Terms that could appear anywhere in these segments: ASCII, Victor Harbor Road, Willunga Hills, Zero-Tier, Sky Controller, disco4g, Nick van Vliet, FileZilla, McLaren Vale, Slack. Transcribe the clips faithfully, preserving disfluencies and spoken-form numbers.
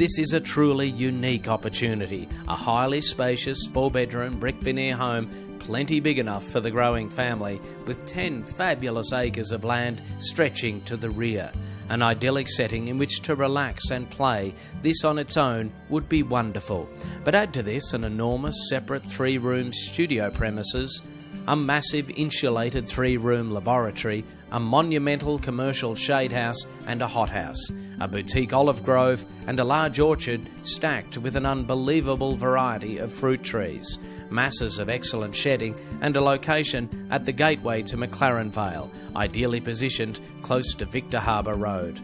This is a truly unique opportunity, a highly spacious four-bedroom brick veneer home, plenty big enough for the growing family, with ten fabulous acres of land stretching to the rear. An idyllic setting in which to relax and play, this on its own would be wonderful. But add to this an enormous separate three-room studio premises, a massive insulated three-room laboratory, a monumental commercial shade house and a hothouse, a boutique olive grove and a large orchard stacked with an unbelievable variety of fruit trees, masses of excellent shedding and a location at the gateway to McLaren Vale, ideally positioned close to Victor Harbor Road.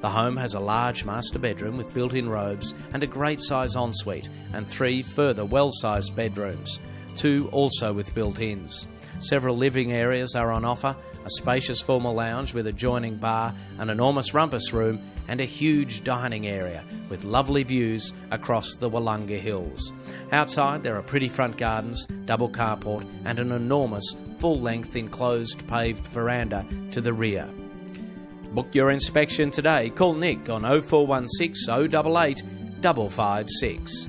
The home has a large master bedroom with built-in robes and a great size ensuite and three further well-sized bedrooms, two also with built-ins. Several living areas are on offer, a spacious formal lounge with adjoining bar, an enormous rumpus room and a huge dining area with lovely views across the Willunga Hills. Outside there are pretty front gardens, double carport and an enormous full-length enclosed paved veranda to the rear. Book your inspection today. Call Nick on oh four one six, oh eight eight, five five six.